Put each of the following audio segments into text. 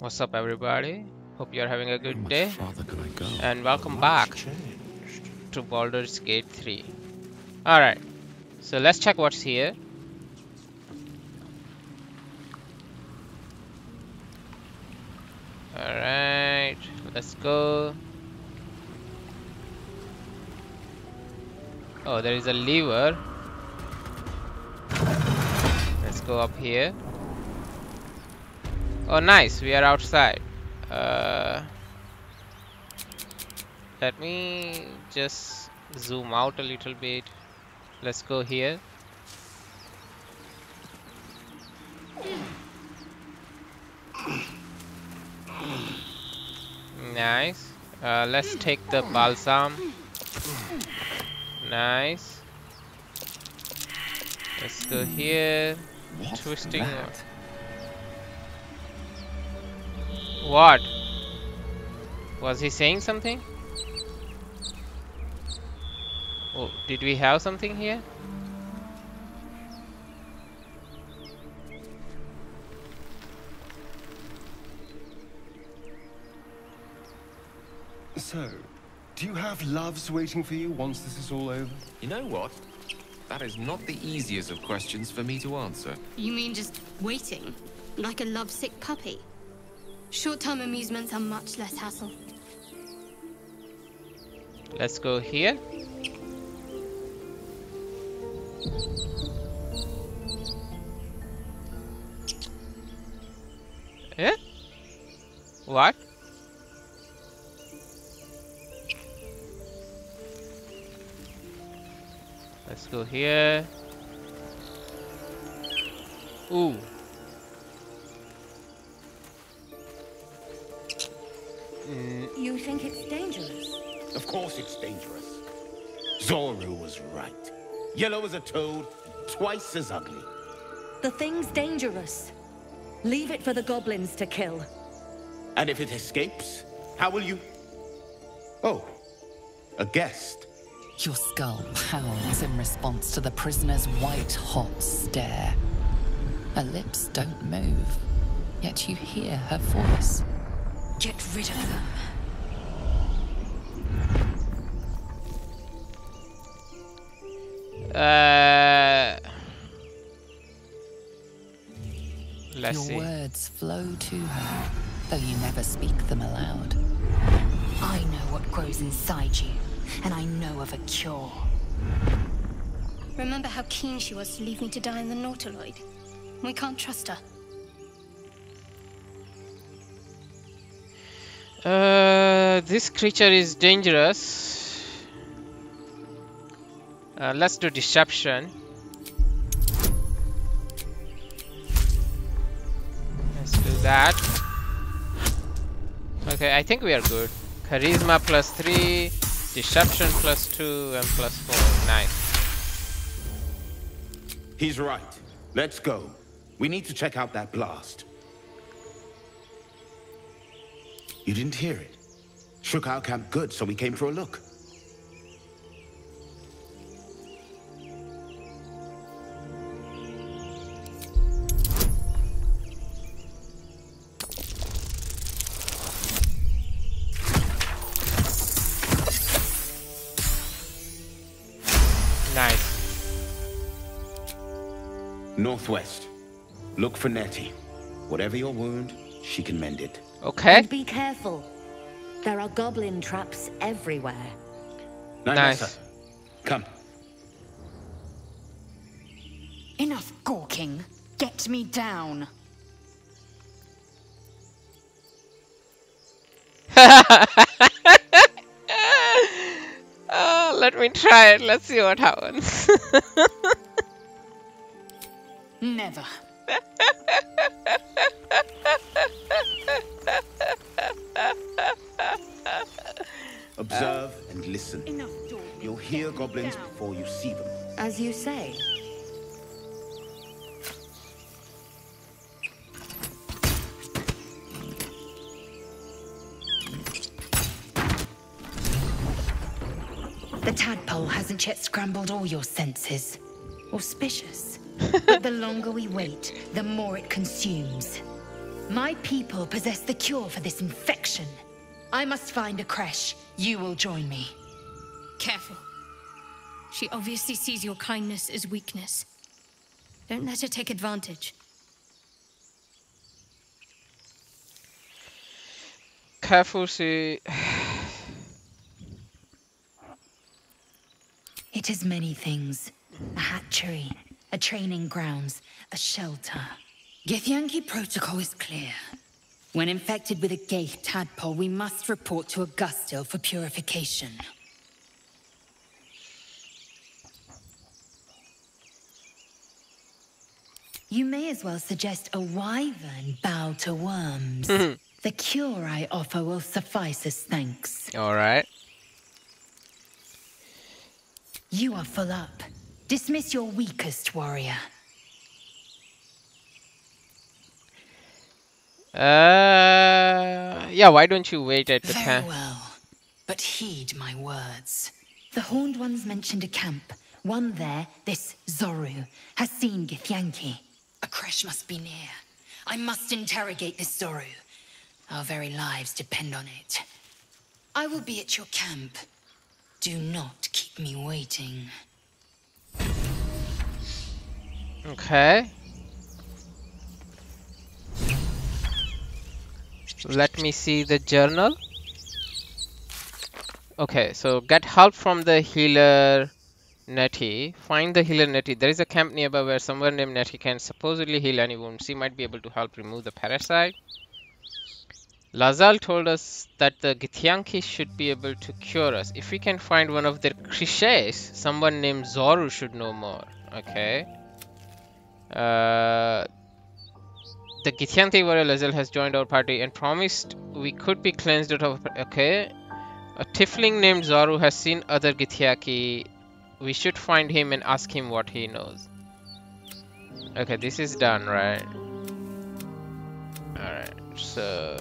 What's up, everybody? Hope you're having a good day. And welcome back to Baldur's Gate 3. Alright, so let's check what's here. Alright, let's go. Oh, there is a lever. Let's go up here. Oh, nice, we are outside. Let me just zoom out a little bit. Let's go here. Nice. Let's take the balsam. Nice. Let's go here. Twisting. What? Was he saying something? Oh, did we have something here? So, do you have loves waiting for you once this is all over? You know what? That is not the easiest of questions for me to answer. You mean just waiting? Like a lovesick puppy? Short-term amusements are much less hassle. Let's go here. Eh? What? Let's go here. Ooh. You think it's dangerous? Of course it's dangerous. Zorru was right. Yellow as a toad, twice as ugly. The thing's dangerous. Leave it for the goblins to kill. And if it escapes, how will you... Oh, a guest. Your skull pounds in response to the prisoner's white-hot stare. Her lips don't move, yet you hear her voice. Get rid of them. Let's see. Your words flow to her, though you never speak them aloud. I know what grows inside you, and I know of a cure. Remember how keen she was to leave me to die in the Nautiloid? We can't trust her. This creature is dangerous. Let's do deception. Let's do that. Okay, I think we are good. Charisma +3, deception +2, and +4. Nice. He's right. Let's go. We need to check out that blast. You didn't hear it. Shook our camp good, so we came for a look. Nice. Northwest. Look for Nettie. Whatever your wound, she can mend it. Okay. And be careful. There are goblin traps everywhere. Nice. Come. Enough gawking. Get me down. Let me try it. Let's see what happens. Never. Observe and listen. You'll hear goblins before you see them. As you say. The tadpole hasn't yet scrambled all your senses. Auspicious. But the longer we wait, the more it consumes. My people possess the cure for this infection. I must find a creche. You will join me. Careful. She obviously sees your kindness as weakness. Don't let her take advantage. Careful, she... It is many things. A hatchery, a training grounds, a shelter. Githyanki protocol is clear. When infected with a gay tadpole, we must report to Augustil for purification. You may as well suggest a wyvern bow to worms. The cure I offer will suffice as thanks. All right. You are full up. Dismiss your weakest warrior. Yeah, why don't you wait at the camp? Very well, but heed my words. The Horned Ones mentioned a camp. One there, this Zorru, has seen Githyanki. A creche must be near. I must interrogate this Zorru. Our very lives depend on it. I will be at your camp. Do not keep me waiting. Okay. Let me see the journal. Okay, so get help from the healer Nettie. Find the healer Nettie. There is a camp nearby where someone named Nettie can supposedly heal any wound. She might be able to help remove the parasite. Laezel told us that the Githyanki should be able to cure us. If we can find one of their creches, someone named Zorru should know more. Okay. The Githyanki warrior Laezel has joined our party and promised we could be cleansed out of... Okay. A tiefling named Zorru has seen other Githyanki. We should find him and ask him what he knows. Okay, this is done, right? Alright. So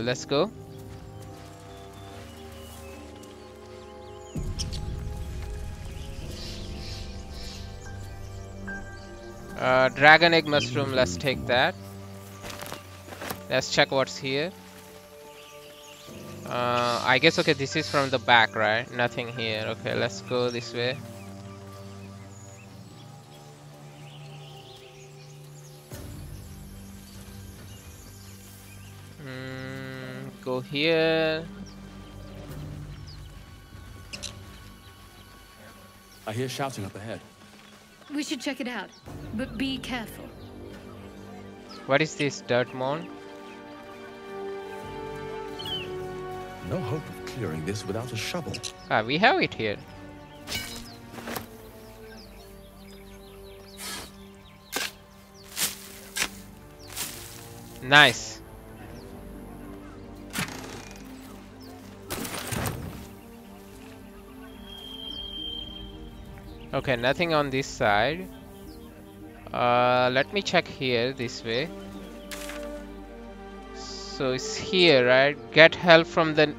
let's go. Dragon egg mushroom, let's take that. Let's check what's here. I guess, okay, this is from the back, right? Nothing here. Okay, let's go this way. Go here. I hear shouting up ahead. We should check it out, but be careful. What is this, dirt mound? No hope of clearing this without a shovel. Ah, we have it here. Nice. Okay, nothing on this side. Let me check here this way. So it's here, right? Get help from the...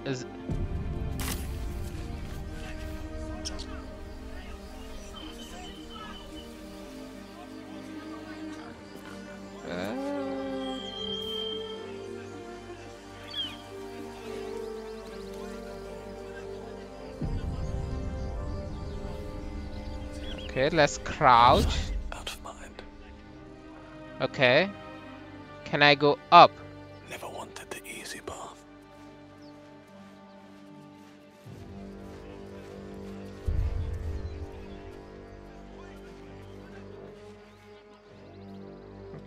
Okay, let's crouch. Out of mind. Okay. Can I go up? Never wanted the easy path.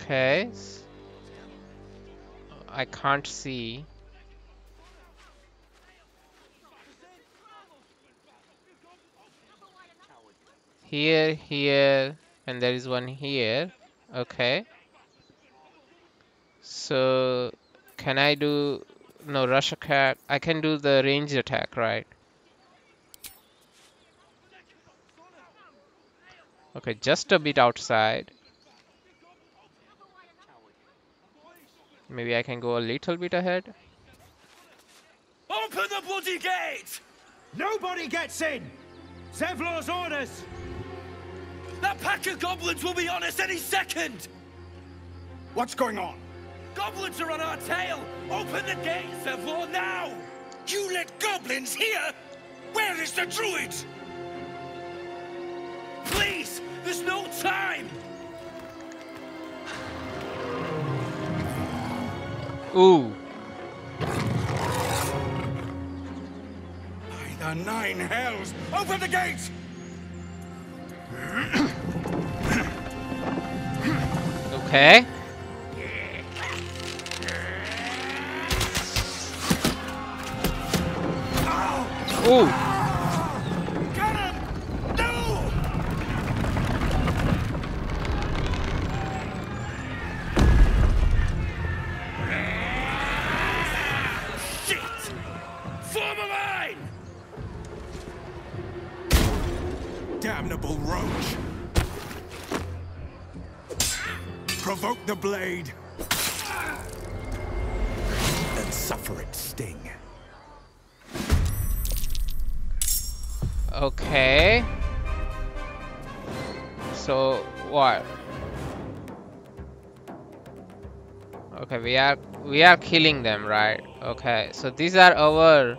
Okay. I can't see. Here, here, and there is one here. Okay. So, can I do... No, rush attack. I can do the ranged attack, right? Okay, just a bit outside. Maybe I can go a little bit ahead. Open the bloody gate! Nobody gets in! Zevlor's orders! That pack of goblins will be on us any second! What's going on? Goblins are on our tail! Open the gate, Zevlor, now! You let goblins here? Where is the druid? Please! There's no time! Ooh. By the Nine Hells! Open the gates! Okay. Ooh. Got him! No! Shit! Form a line! Damnable roach! Provoke the blade and suffer its sting. Okay. So what? Okay, we are killing them, right? Okay, so these are our.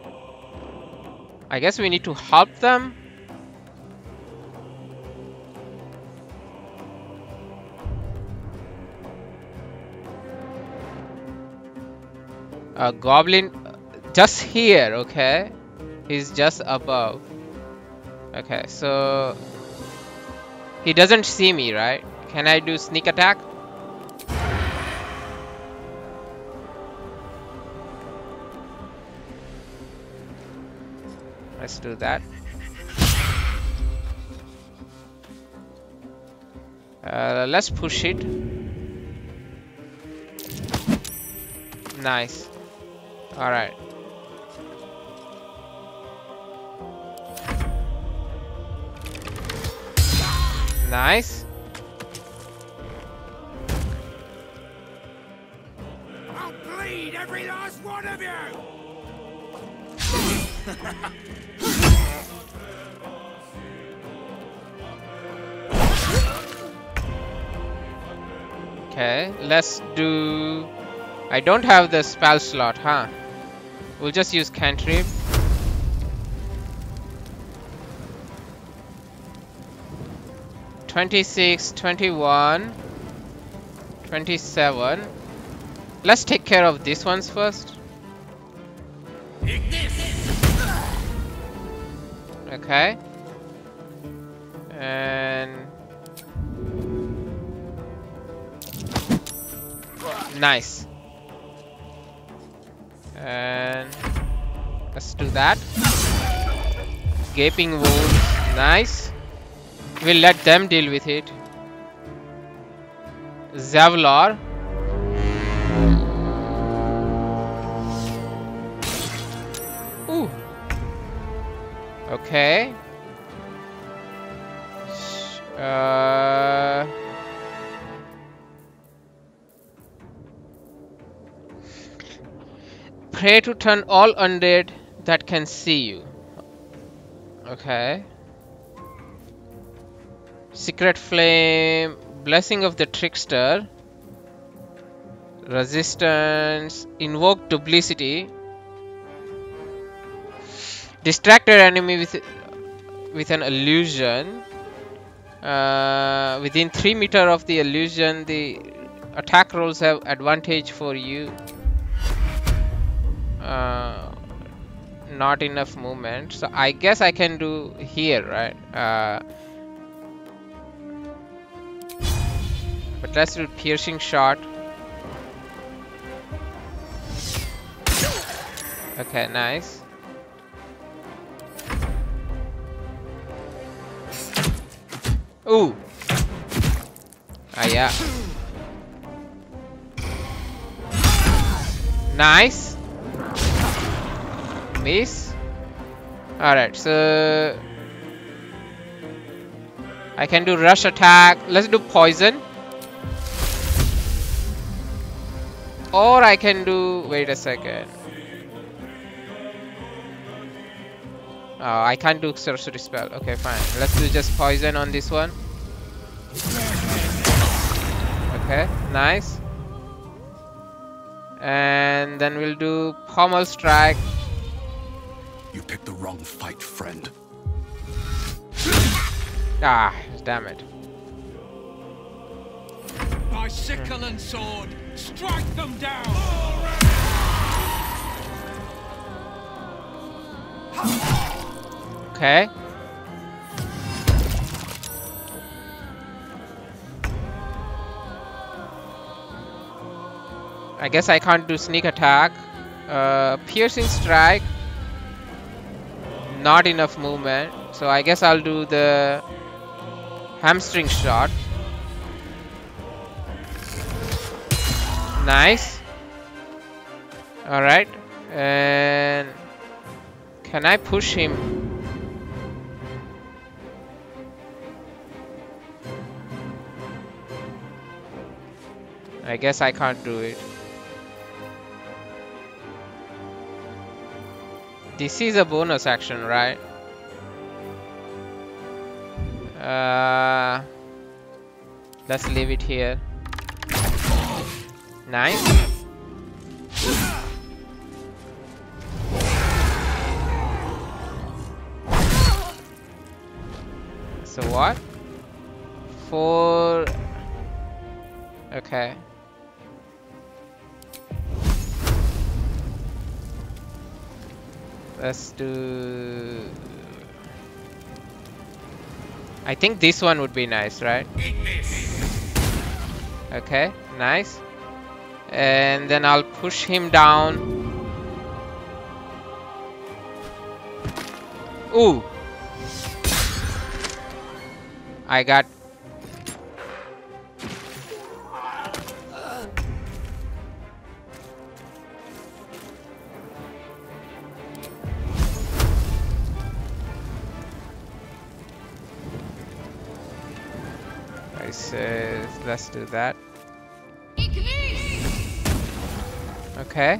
I guess we need to help them. A goblin, just here. Okay, he's just above. Okay, so he doesn't see me, right? Can I do sneak attack? Let's do that. Let's push it. Nice. All right. Nice. I'll bleed every last one of you. Okay, let's do. I don't have the spell slot, huh? We'll just use cantrip. #26, #21, #27. Let's take care of these ones first. Okay. And nice. And let's do that. Gaping wounds. Nice. We'll let them deal with it. Zevlor. Ooh. Okay. Pray to turn all undead that can see you. Okay. Secret Flame, Blessing of the Trickster, Resistance, Invoke Duplicity, Distract your enemy with an illusion. Within 3 meters of the illusion, the attack rolls have advantage for you. Not enough movement, so I guess I can do here, right? But let's do piercing shot. Okay, nice. Ooh. Ah, yeah. Nice. Miss. Alright, so I can do rush attack. Let's do poison. Or I can do... Wait a second. Oh, I can't do sorcery spell. Okay, fine. Let's do just poison on this one. Okay, nice. And then we'll do pommel strike. You picked the wrong fight, friend. Ah, damn it. By sickle and sword, strike them down. Okay. I guess I can't do sneak attack. Piercing strike. Not enough movement. So I guess I'll do the hamstring shot. Nice. Alright. And can I push him? I guess I can't do it. This is a bonus action, right? Let's leave it here. Nice. So what? 4. Okay. Let's do... I think this one would be nice, right? Okay, nice. And then I'll push him down. Ooh! I got... Let's do that. Okay.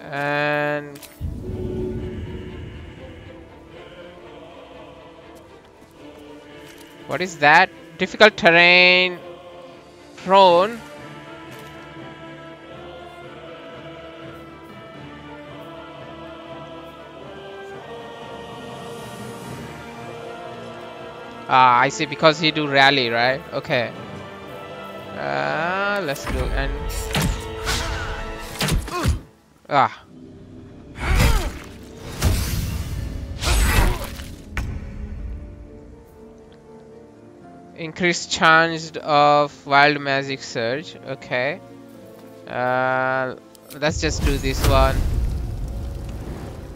And what is that? Difficult terrain, prone. Ah, I see, because he do rally, right? Okay. Let's do and... Ah. Increased chance of wild magic surge. Okay. Let's just do this one.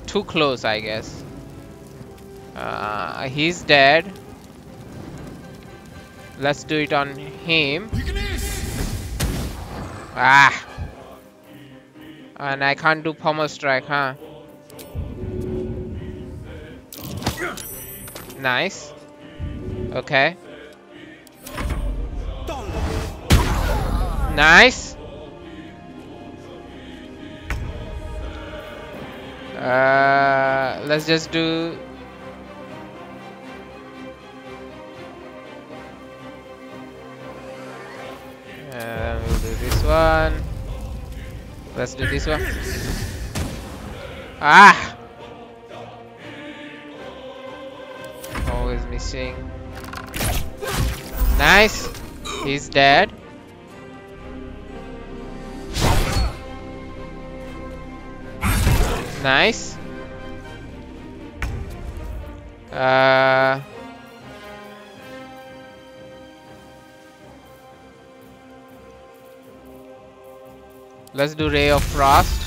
Too close, I guess. He's dead. Let's do it on him. Ah! And I can't do pommel strike, huh? Nice. Okay. Nice! Let's just do... we'll do this one. Let's do this one. Ah! Always missing. Nice! He's dead. Nice. Let's do Ray of Frost.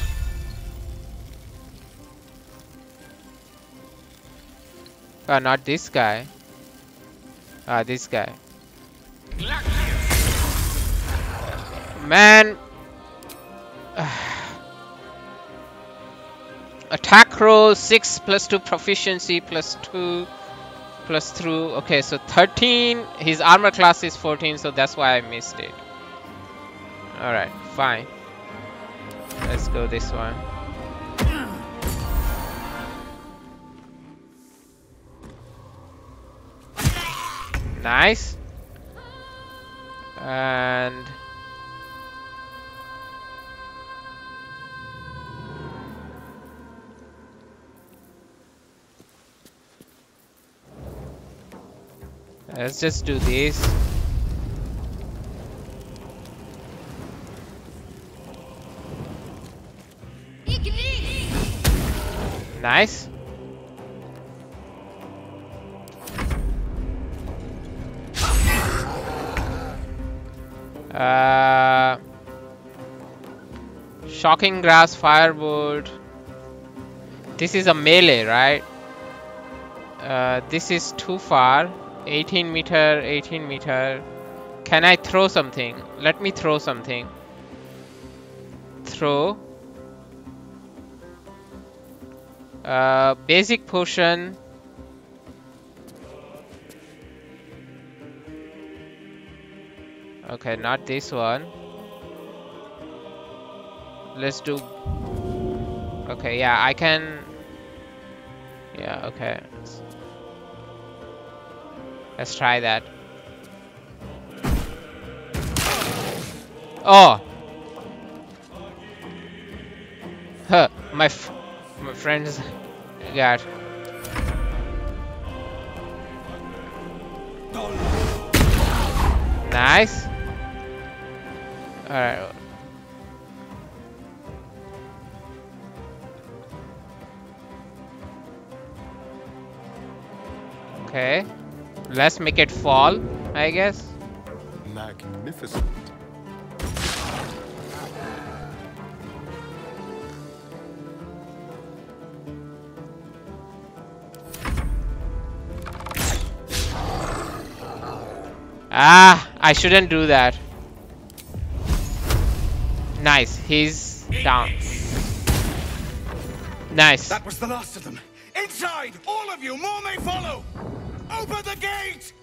Not this guy. This guy. Man. Attack roll 6+2 proficiency +2 +3. Okay, so 13. His armor class is 14, so that's why I missed it. Alright, fine. Let's go this one. Nice. And Let's just do this. Nice. Shocking grass, firebolt. This is a melee, right? This is too far. 18 meter, 18 meter. Can I throw something? Let me throw something. Throw. Basic potion. Okay, not this one. Let's do... Okay, yeah, I can... Yeah, okay. Let's try that. Oh! Huh, my friends got... Nice! Alright. Okay. Let's make it fall, I guess. Magnificent. Ah, I shouldn't do that. Nice, he's down. Nice. That was the last of them. Inside, all of you, more may follow. Open the gate.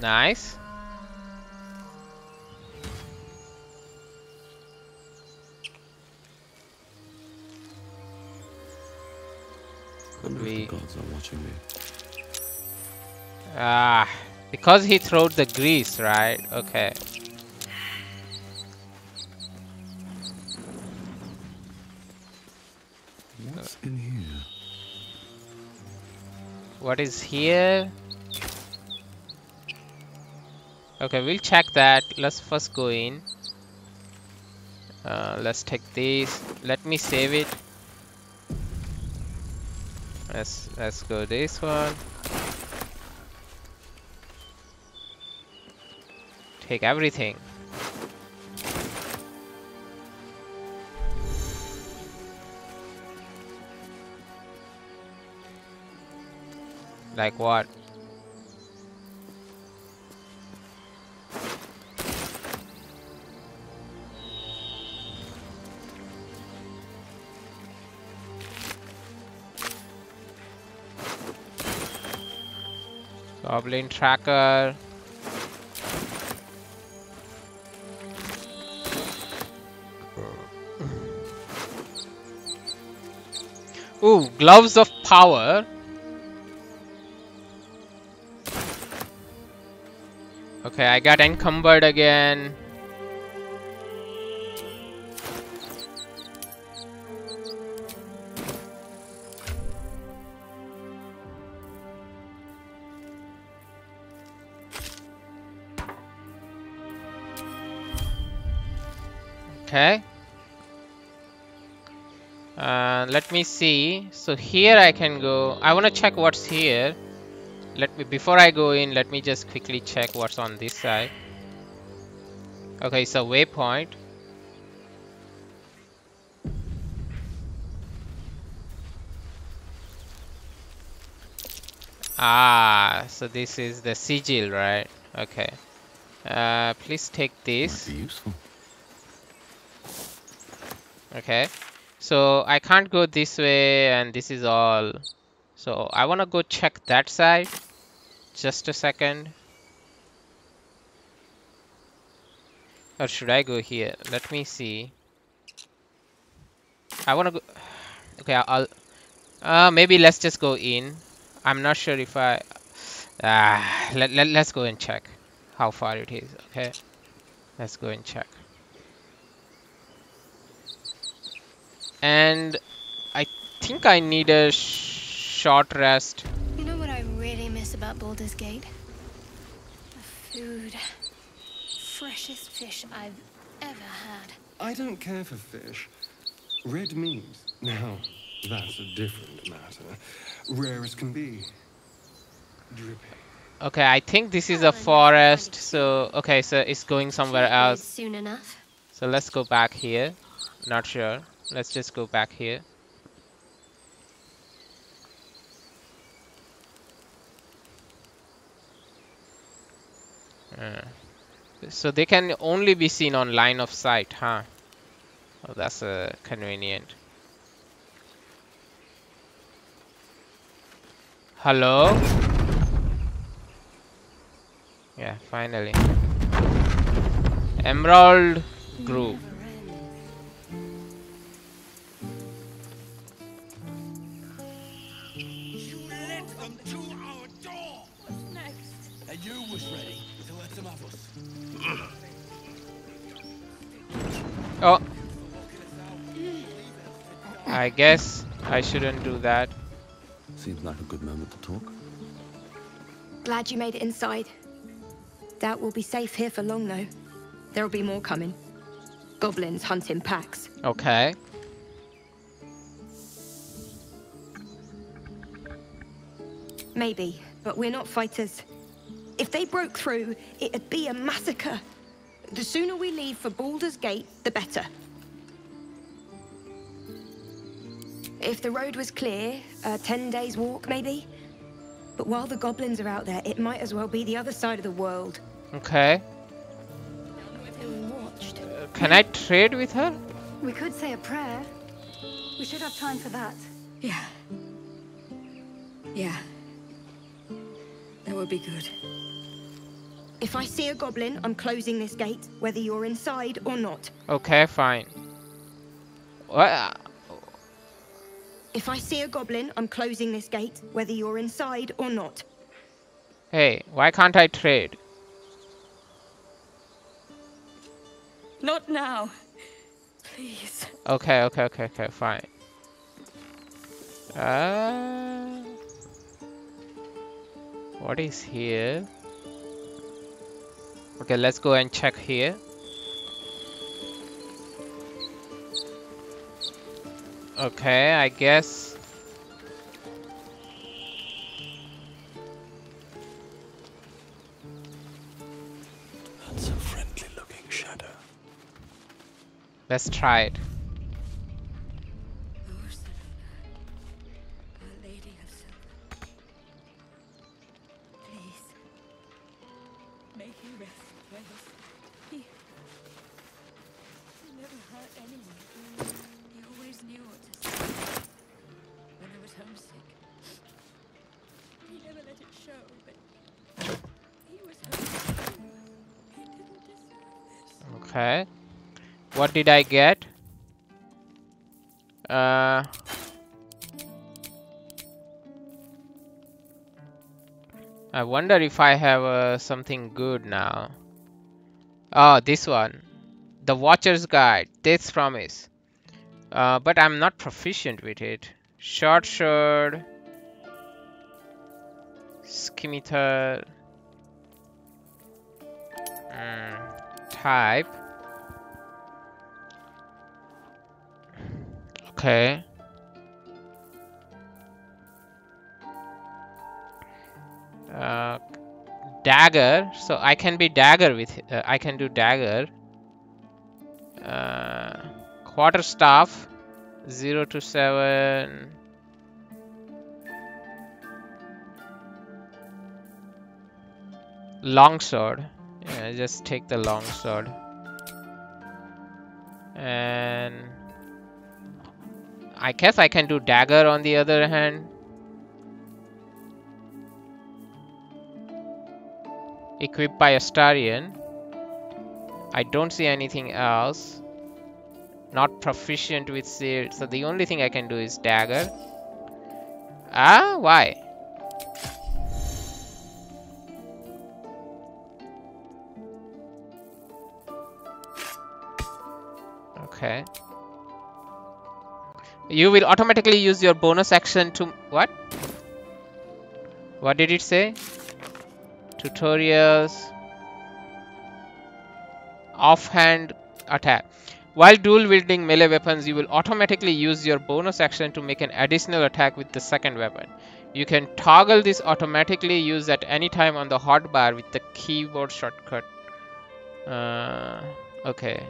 Nice. Could we... The gods are watching me. Ah. Because he throwed the grease, right? Okay. What's in here? What is here? Okay, we'll check that. Let's first go in. Let's take this. Let me save it. Let's go this one. Take everything. Like what? Goblin tracker. Ooh, gloves of power. Okay, I got encumbered again. Okay. Let me see. So here I can go. I want to check what's here. Let me, before I go in, let me just quickly check what's on this side. Okay, it's a waypoint. Ah, so this is the sigil, right? Okay. Please take this. Might be useful. Okay. So I can't go this way, and this is all. So I want to go check that side. Just a second. Or should I go here? Let me see. I want to go. Okay, I'll. Maybe let's just go in. I'm not sure if I. Let's go and check how far it is. Okay. Let's go and check. And I think I need a short rest. You know what I really miss about Baldur's Gate? The food. Freshest fish I've ever had. I don't care for fish. Red meat. Now, that's a different matter. Rare as can be. Dripping. Okay, I think this is a forest, so... Okay, so it's going somewhere else. Soon enough. So let's go back here. Not sure. Let's just go back here. So they can only be seen on line of sight, huh? Oh, that's convenient. Hello? Yeah, finally. Emerald Grove. You led them to our door! What's next? And you was ready to let them have us. Oh. I guess I shouldn't do that. Seems like a good moment to talk. Glad you made it inside. Doubt we'll be safe here for long, though. There'll be more coming. Goblins hunting packs. Okay. Maybe, but we're not fighters. If they broke through, it'd be a massacre. The sooner we leave for Baldur's Gate, the better. If the road was clear, a 10 days walk, maybe. But while the goblins are out there, it might as well be the other side of the world. Okay. Can I trade with her? We could say a prayer. We should have time for that. Yeah. Yeah. That would be good. If I see a goblin, I'm closing this gate, whether you're inside or not. Okay, fine. What? If I see a goblin, I'm closing this gate, whether you're inside or not. Hey, why can't I trade? Not now. Please. Okay, okay, okay, okay, fine. What is here? Okay, let's go and check here. Okay, I guess. That's a friendly looking shadow. Let's try it. Okay, what did I get? I wonder if I have something good now. Oh, this one. The Watcher's Guide, Death's Promise. But I'm not proficient with it. Short Sword. Scimitar. Type. Okay. Dagger. So I can be dagger with. I can do dagger. Quarter staff. 0 to 7. Longsword. Yeah, just take the longsword. And I guess I can do dagger on the other hand. Equipped by Astarian. I don't see anything else. Not proficient with shield. So the only thing I can do is dagger. Ah, why? Okay. You will automatically use your bonus action to... What? What did it say? Tutorials. Offhand attack. While dual wielding melee weapons, you will automatically use your bonus action to make an additional attack with the second weapon. You can toggle this automatically use at any time on the hotbar with the keyboard shortcut. Okay.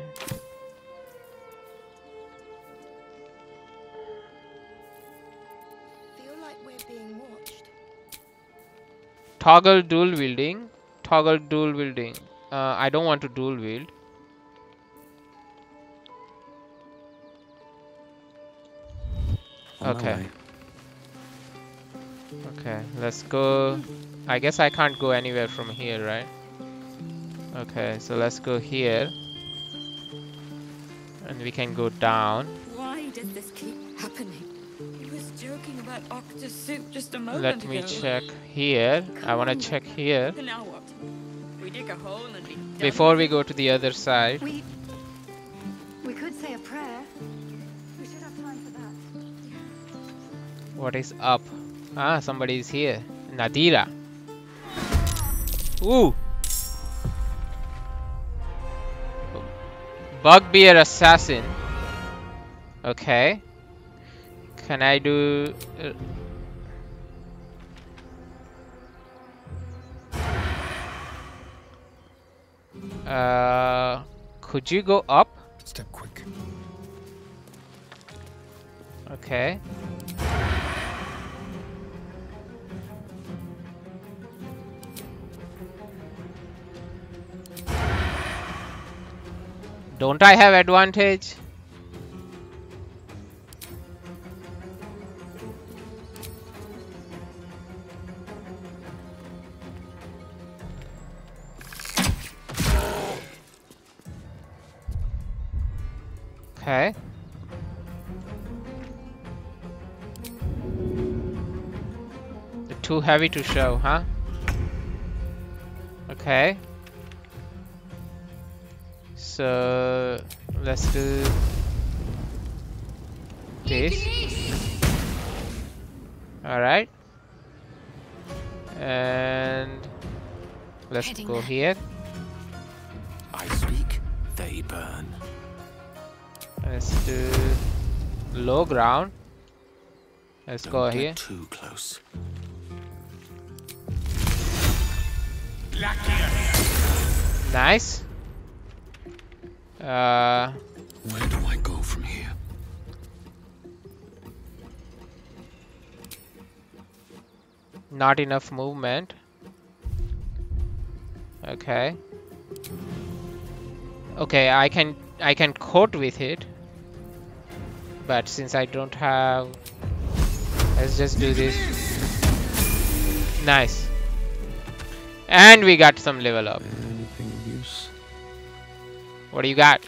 Feel like we're being watched. Toggle dual wielding. Toggle dual wielding. I don't want to dual wield. Okay. Okay, let's go. I guess I can't go anywhere from here, right? Okay, so let's go here. And we can go down. Why did this keep happening? He was joking about octopus soup just a moment ago. Let me check here. I want to check here. Now what? We dig a hole and we before we go to the other side. We could say a prayer. We should have time for that. What is up? Ah, somebody is here. Nadira. Ooh. Bugbear assassin. Okay. Can I do? Could you go up? Step quick. Okay. Don't I have advantage? Okay. They're too heavy to show, huh? Okay. So let's do this. Alright. And let's go here. I speak, they burn. Let's do low ground. Let's go here. Too close. Nice. Where do I go from here? Not enough movement. Okay. Okay, I can cope with it. But since I don't have, let's just do this. Nice. And we got some level up. What do you got?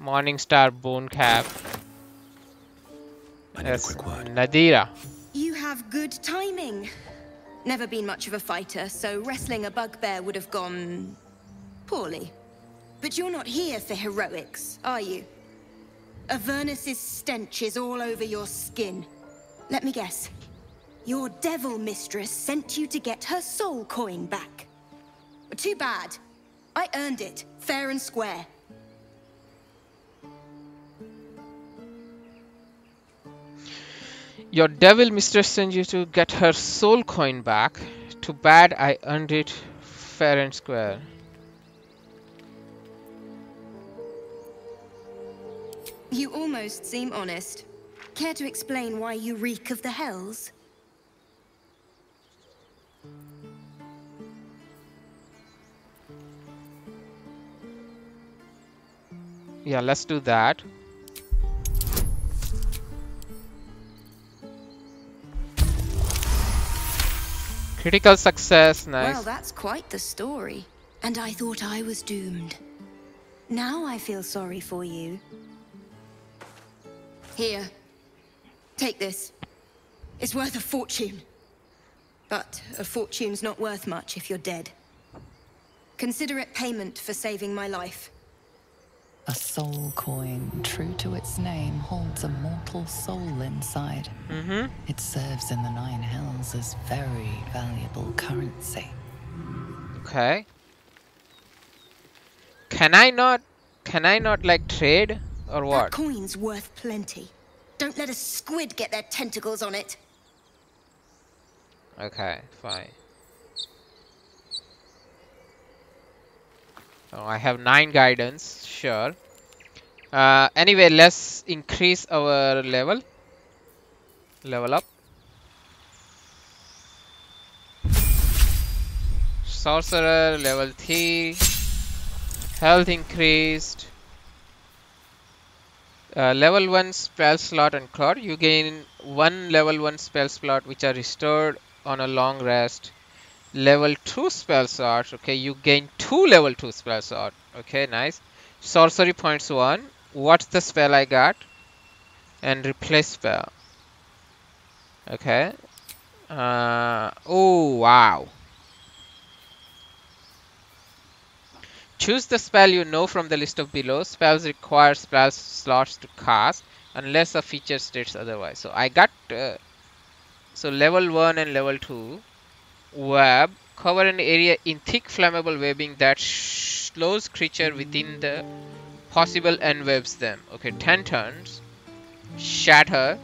Morningstar bone cap. That's Nadira. You have good timing. Never been much of a fighter, so wrestling a bugbear would have gone poorly. But you're not here for heroics, are you? Avernus's stench is all over your skin. Let me guess. Your devil mistress sent you to get her soul coin back. Too bad. I earned it, fair and square. Your devil mistress sent you to get her soul coin back. Too bad I earned it, fair and square. You almost seem honest. Care to explain why you reek of the hells? Yeah, let's do that. Critical success, nice. Well, that's quite the story. And I thought I was doomed. Now I feel sorry for you. Here. Take this. It's worth a fortune. But a fortune's not worth much if you're dead. Consider it payment for saving my life. A soul coin, true to its name, holds a mortal soul inside. It serves in the Nine Hells as very valuable currency. Okay. Can I not like trade or what? That coin's worth plenty. Don't let a squid get their tentacles on it. Okay, fine. Oh, I have 9 guidance, sure. Anyway, let's increase our level. Level up. Sorcerer, level 3. Health increased. Level 1 spell slot and clock. You gain 1 level 1 spell slot which are restored on a long rest. Level 2 spell slots, okay, you gain 2 level 2 spell slots, okay, nice. Sorcery points 1, what's the spell I got? And replace spell, okay. Oh, wow. Choose the spell you know from the list of below. Spells require spell slots to cast, unless a feature states otherwise. So I got, so level 1 and level 2. Web. Cover an area in thick flammable webbing that slows creature within the possible and webs them. Okay, 10 turns. Shatter.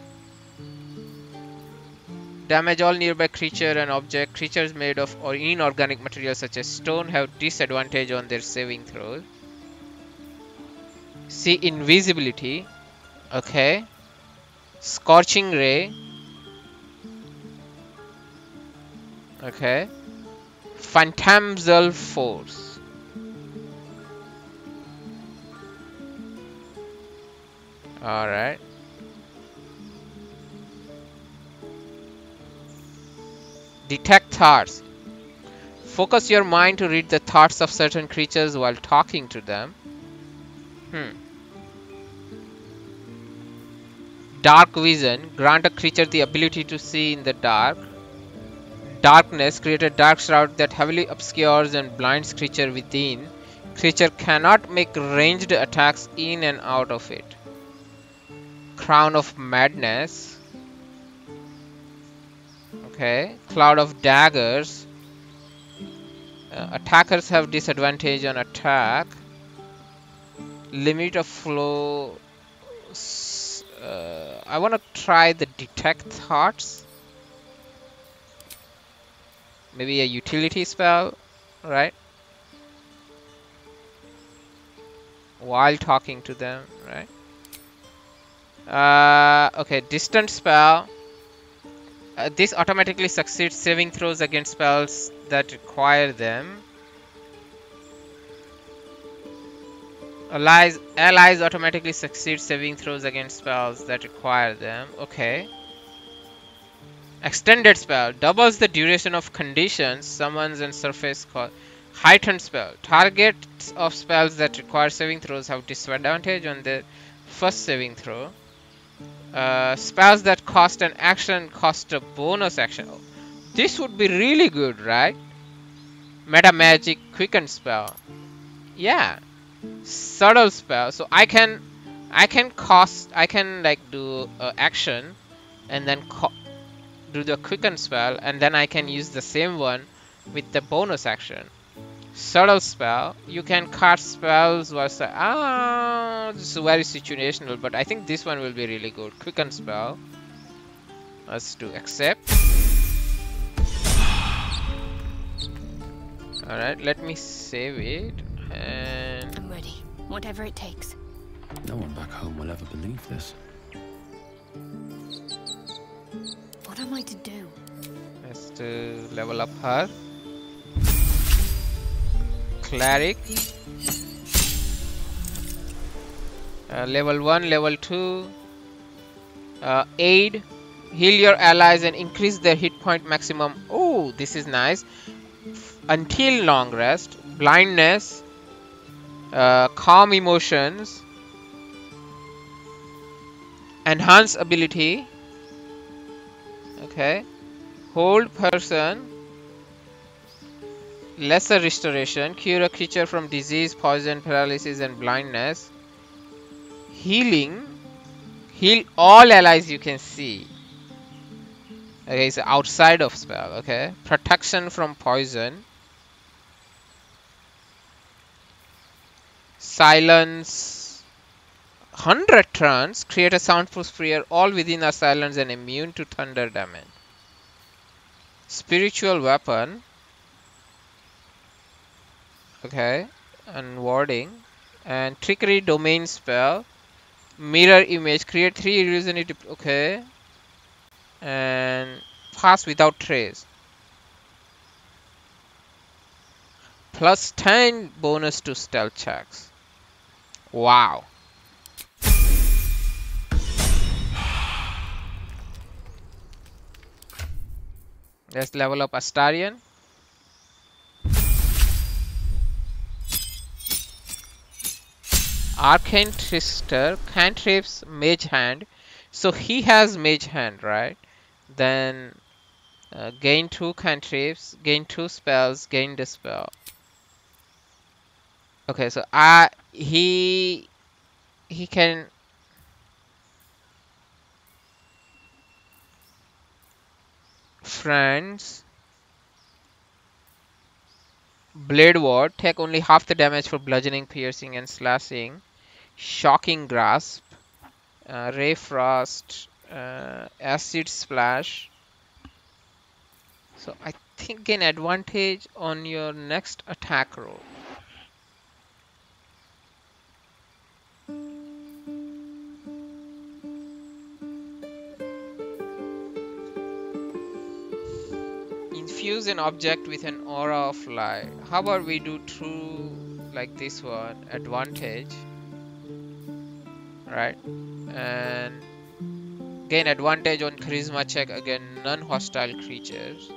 Damage all nearby creature and object. Creatures made of or inorganic materials such as stone have disadvantage on their saving throws. See invisibility. Okay. Scorching ray. Okay. Phantasmal force. Alright. Detect thoughts. Focus your mind to read the thoughts of certain creatures while talking to them. Dark vision. Grant a creature the ability to see in the dark. Darkness. Create a dark shroud that heavily obscures and blinds creature within. Creature cannot make ranged attacks in and out of it. Crown of madness. Okay. Cloud of daggers. Attackers have disadvantage on attack. Limit of flow. I want to try the detect thoughts. Maybe a utility spell, right? While talking to them, right? Okay, distant spell. This automatically succeeds saving throws against spells that require them. Allies automatically succeed saving throws against spells that require them. Okay. Extended spell. Doubles the duration of conditions, summons and surface call. Heightened spell. Targets of spells that require saving throws have disadvantage on their first saving throw. Spells that cost an action cost a bonus action. This would be really good, right? Meta magic quicken spell. Yeah. Subtle spell. So I can like do action and then do the quicken spell and then I can use the same one with the bonus action. Subtle spell. You can cast spells while it's very situational, but I think this one will be really good. Quicken spell. Let's do accept. Alright, let me save it and I'm ready. Whatever it takes. No one back home will ever believe this. What am I to do? Let's level up her. Cleric. Level 1, level 2. Aid. Heal your allies and increase their hit point maximum. Oh, this is nice. Until long rest. Blindness. Calm emotions. Enhance ability. Okay, hold person, lesser restoration, cure a creature from disease, poison, paralysis and blindness, healing. Heal all allies you can see. Okay, so outside of spell, okay. Protection from poison. Silence. 100 turns. Create a soundproof sphere. All within are silence and immune to thunder damage. Spiritual weapon. Okay. And warding. And trickery domain spell. Mirror image. Create 3 illusionary. Okay. And pass without trace. Plus 10 bonus to stealth checks. Wow. Let's level up Astarion. Arcane Trickster, cantrips, mage hand. So he has mage hand, right? Then gain 2 cantrips, gain 2 spells, gain the spell. Okay, so he can. Friends. Blade ward, take only half the damage for bludgeoning, piercing, and slashing. Shocking grasp, ray frost, acid splash. So I think gain advantage on your next attack roll. Infuse an object with an aura of light. How about we do true like this one, advantage, right? And gain advantage on charisma check against non-hostile creatures.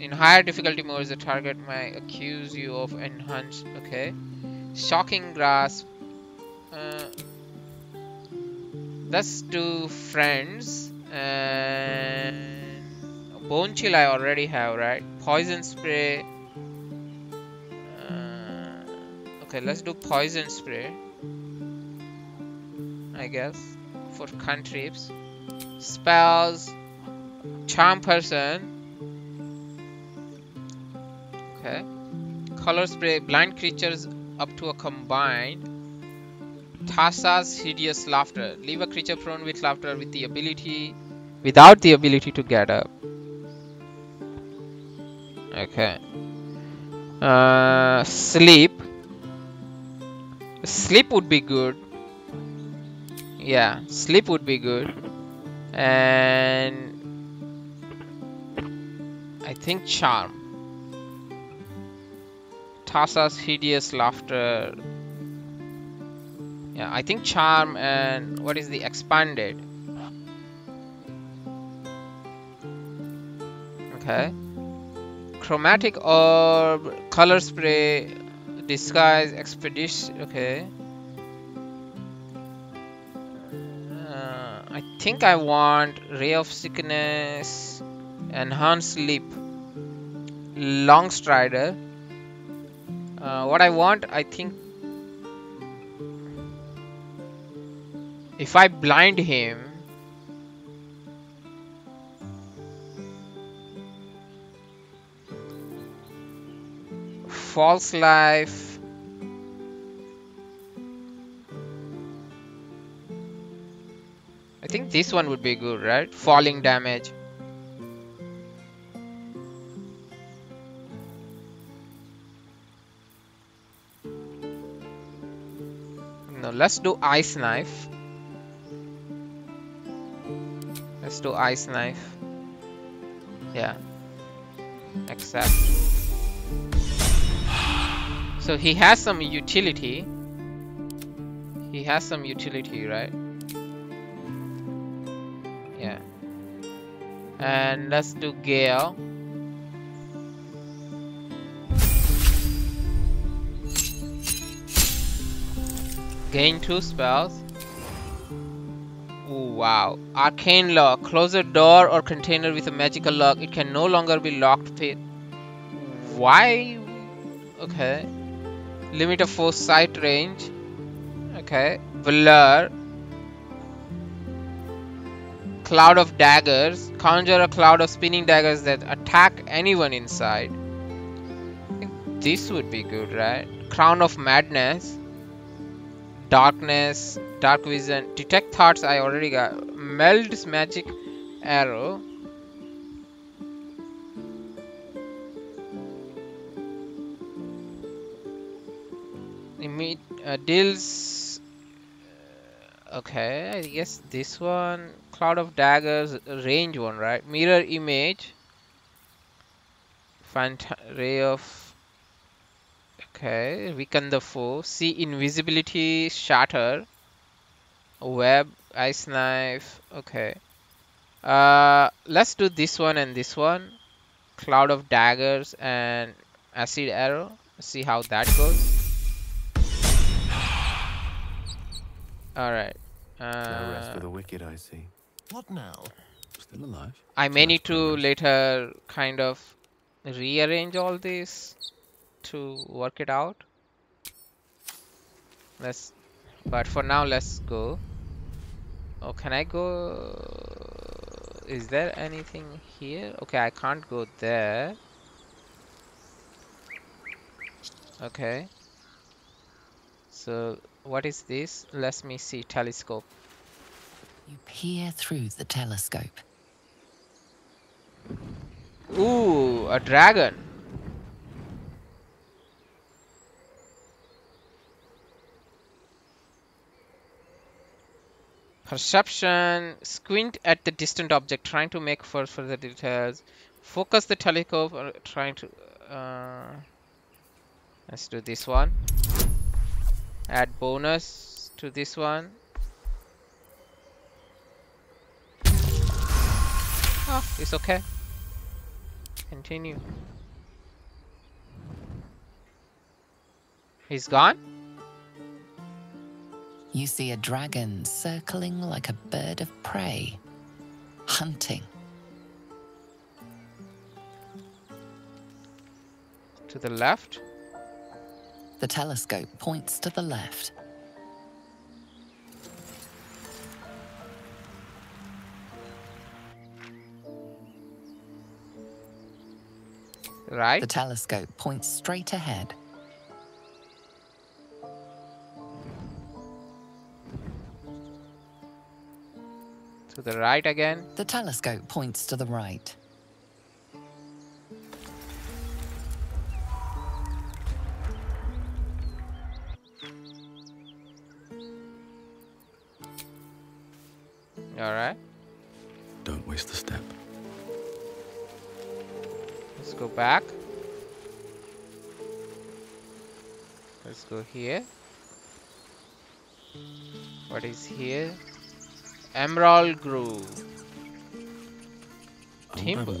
In higher difficulty modes, the target might accuse you of enhanced. Okay, shocking grasp. Let's do friends. And bone chill I already have, right? Poison spray. Okay, let's do poison spray, I guess, for cantrips. Spells, charm person. Okay, color spray, blind creatures up to a combined. Tassa's hideous laughter. Leave a creature prone with laughter with the ability, without the ability to get up. Okay. Sleep. Sleep would be good. Yeah, sleep would be good. And I think charm. Tassa's hideous laughter. Yeah, I think charm. And what is the expanded? Okay. Chromatic orb, color spray, disguise, expedition. Okay. I think I want ray of sickness, enhanced leap, long strider. What I want, I think. If I blind him, false life, I think this one would be good, right? Falling damage. No, let's do ice knife. Let's do ice knife. Yeah. Except. So he has some utility. He has some utility, right? Yeah. And let's do Gale. Gain 2 spells. Ooh, wow. Arcane lock. Close a door or container with a magical lock. It can no longer be locked. Why? Okay. Limit of foresight range. Okay. Blur. Cloud of daggers. Conjure a cloud of spinning daggers that attack anyone inside. I think this would be good, right? Crown of madness. Darkness. Dark vision. Detect thoughts I already got. Meld's magic arrow. Deals. Okay, I guess this one. Cloud of daggers, range one, right? Mirror image. Find ray of. Okay, weaken the foe. See invisibility, shatter. Web, ice knife. Okay. Let's do this one and this one. Cloud of daggers and acid arrow. See how that goes. All right. No rest for the wicked, I see. What now? Still alive. I may need to later kind of rearrange all this to work it out. Let's. But for now, let's go. Oh, can I go? Is there anything here? Okay, I can't go there. Okay. So. What is this? Let me see. Telescope. You peer through the telescope. Ooh, a dragon. Perception. Squint at the distant object, trying to make for further details. Focus the telescope, or trying to. Let's do this one. Add bonus to this one. Oh, it's okay. Continue. He's gone? You see a dragon circling like a bird of prey, hunting. To the left. The telescope points to the left. Right. The telescope points straight ahead. To the right again. The telescope points to the right. Alright. Don't waste the step. Let's go back. Let's go here. What is here? Emerald Grove. Timber.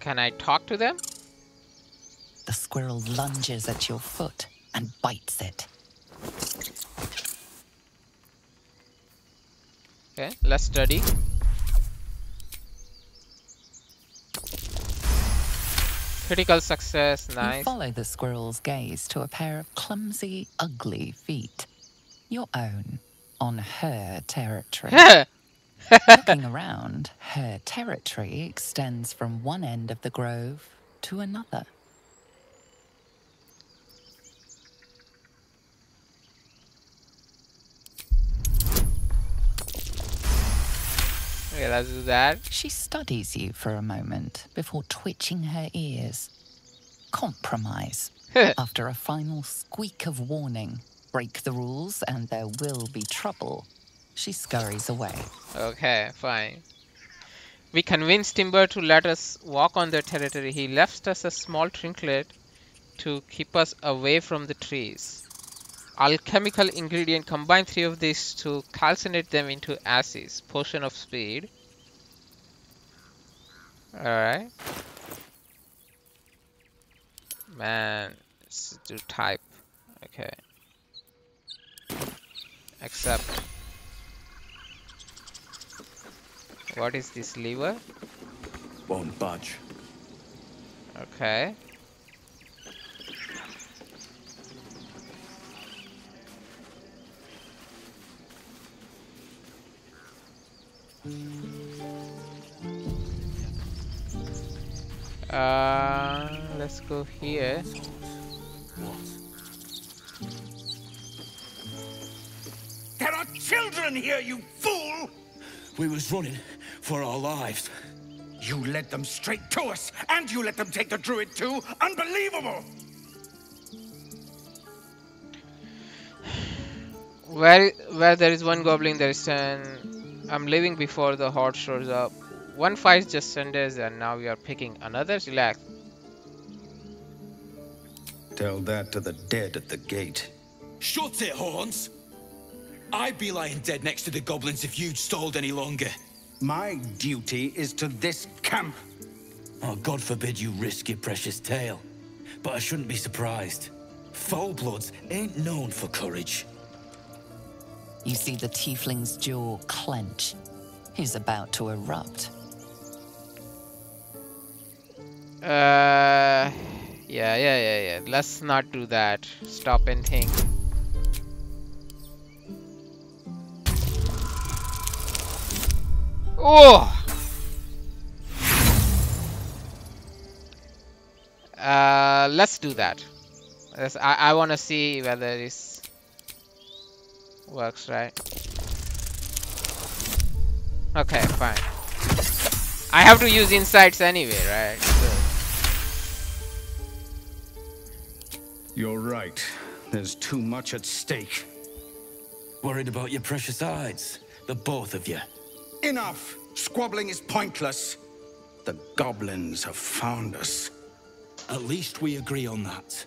Can I talk to them? The squirrel lunges at your foot and bites it. Okay, let's study. Critical success, nice. You follow the squirrel's gaze to a pair of clumsy, ugly feet. Your own, on her territory. Looking around, her territory extends from one end of the grove to another. Okay, let's do that. She studies you for a moment before twitching her ears. Compromise. After a final squeak of warning, break the rules and there will be trouble. She scurries away. Okay, fine. We convinced Timber to let us walk on their territory. He left us a small trinket to keep us away from the trees. Alchemical ingredient. Combine three of these to calcinate them into acids. Potion of speed. Alright. Man. Let's do type. Okay. Accept. What is this lever? Won't budge. Okay. Let's go here. There are children here, you fool! We was running for our lives. You led them straight to us, and you let them take the druid too. Unbelievable! Where there is one goblin, there is an... I'm leaving before the horde shows up. One fight just ended, and now we are picking another. Relax. Tell that to the dead at the gate. Shut it, Horns! I'd be lying dead next to the goblins if you'd stalled any longer. My duty is to this camp. Oh, God forbid you risk your precious tail. But I shouldn't be surprised. Foul-bloods ain't known for courage. You see the tiefling's jaw clench. He's about to erupt. Yeah. Let's not do that. Stop and think. Oh! Let's do that. I want to see whether this works right. Okay, fine. I have to use insights anyway, right? So. You're right. There's too much at stake. Worried about your precious eyes, the both of you. Enough! Squabbling is pointless. The goblins have found us. At least we agree on that.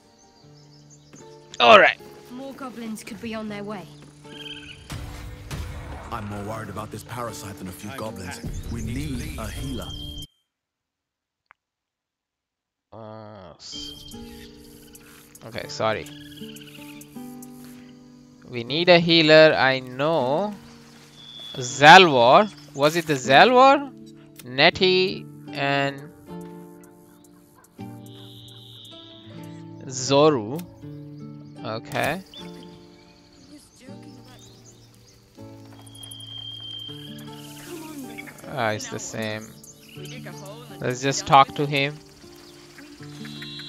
All right. More goblins could be on their way. I'm more worried about this parasite than a few goblins. We need a healer. Okay, sorry. We need a healer, I know. Zevlor. Was it the Zevlor? Nettie and Zorru. Okay. Ah, it's the same. Let's just talk to him.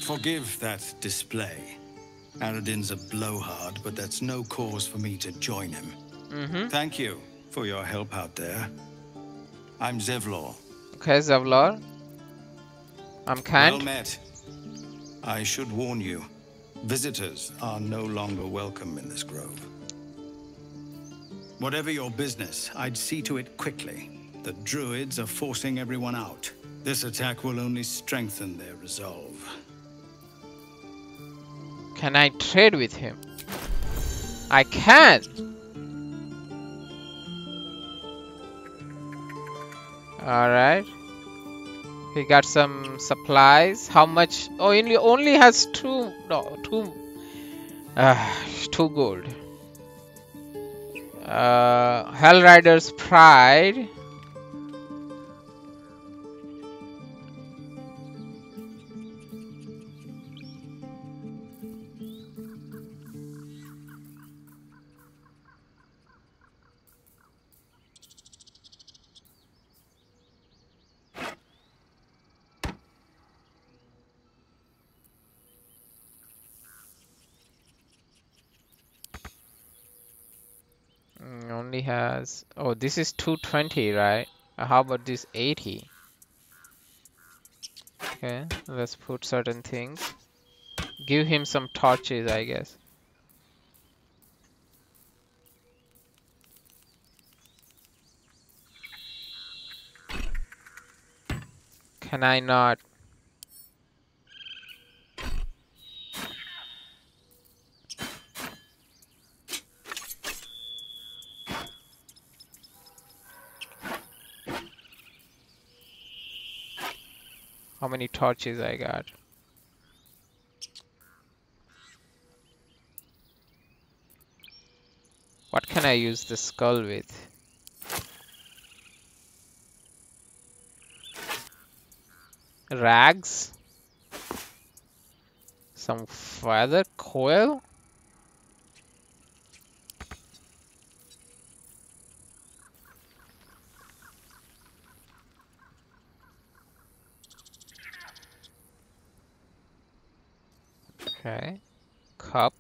Forgive that display. Aradin's a blowhard, but that's no cause for me to join him. Mm-hmm. Thank you for your help out there. I'm Zevlor. Okay, Zevlor. I'm Kent. Well met. I should warn you, visitors are no longer welcome in this grove. Whatever your business, I'd see to it quickly. The druids are forcing everyone out. This attack will only strengthen their resolve. Can I trade with him? I can! Alright. He got some supplies. How much? Oh, he only has two. No, two. Two gold. Hellrider's Pride. Has oh, this is 220, right? How about this 80? Okay, let's put certain things. Give him some torches, I guess. Can I not? How many torches I got? can I use the skull with? Rags? Some feather coil? Okay. Cup.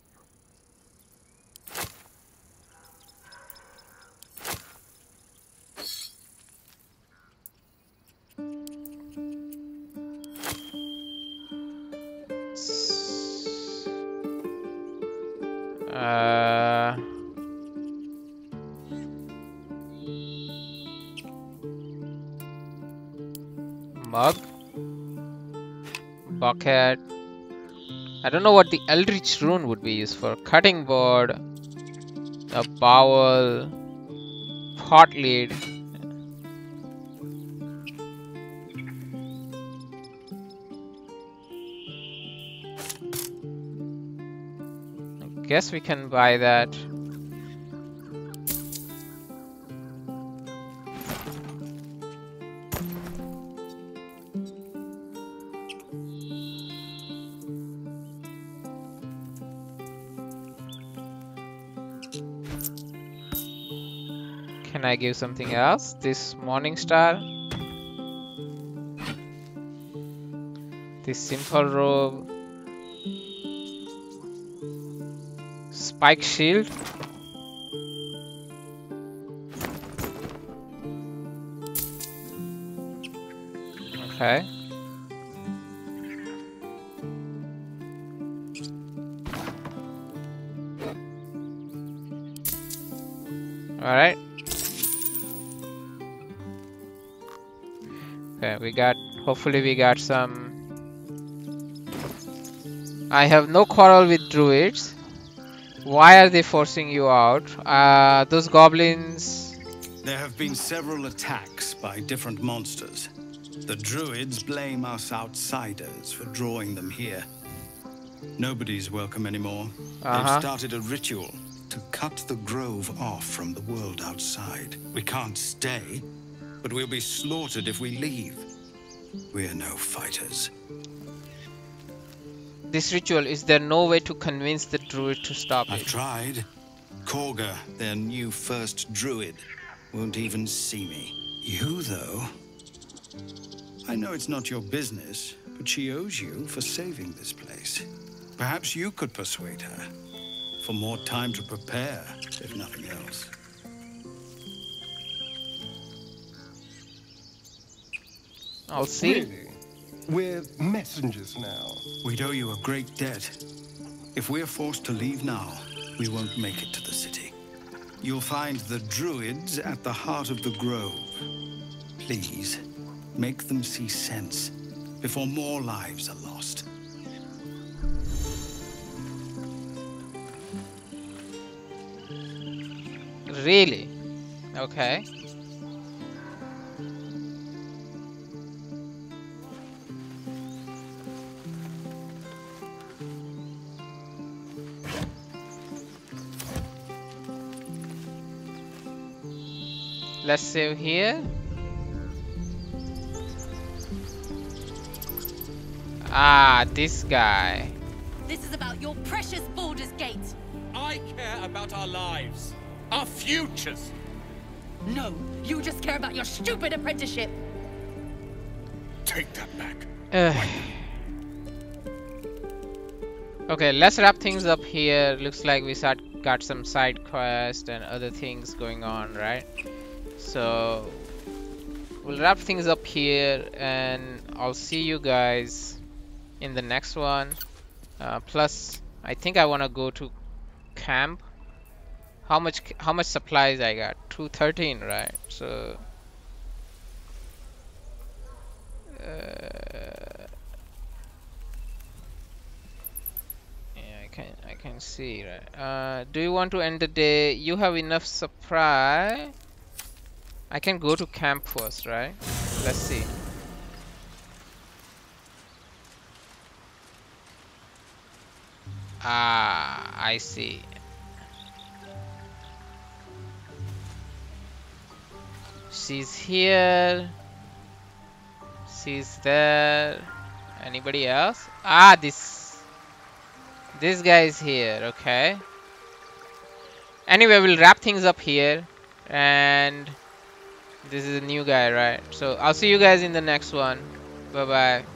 Mug. Bucket. I don't know what the Eldritch Rune would be used for. Cutting board, a bowl, pot lid. I guess we can buy that. I give something else. This morning star. This simple robe. Spike shield. Okay. All right. We got, hopefully we got some. I have no quarrel with druids. Why are they forcing you out? Those goblins. There have been several attacks by different monsters. The druids blame us outsiders for drawing them here. Nobody's welcome anymore. They've started a ritual to cut the grove off from the world outside. We can't stay, but we'll be slaughtered if we leave. We're no fighters. This ritual, is there no way to convince the druid to stop it? I've tried. Korga, their new first druid, won't even see me. You, though... I know it's not your business, but she owes you for saving this place. Perhaps you could persuade her. For more time to prepare, if nothing else. I'll see. Really? We're messengers now. We'd owe you a great debt. If we're forced to leave now, we won't make it to the city. You'll find the druids at the heart of the grove. Please, make them see sense before more lives are lost. Really? Okay. Let's save here. Ah, this guy. This is about your precious Baldur's Gate. I care about our lives, our futures. No, you just care about your stupid apprenticeship. Take that back. Okay, let's wrap things up here. Looks like we got some side quests and other things going on, right? So we'll wrap things up here, and I'll see you guys in the next one. Plus, I think I want to go to camp. How much supplies I got? 213, right? So yeah, I can see, right? Do you want to end the day? You have enough supply. I can go to camp first, right? Let's see. Ah, I see. She's here. She's there. Anybody else? Ah, this guy is here. Okay. Anyway, we'll wrap things up here. And this is a new guy, right? So I'll see you guys in the next one. Bye-bye.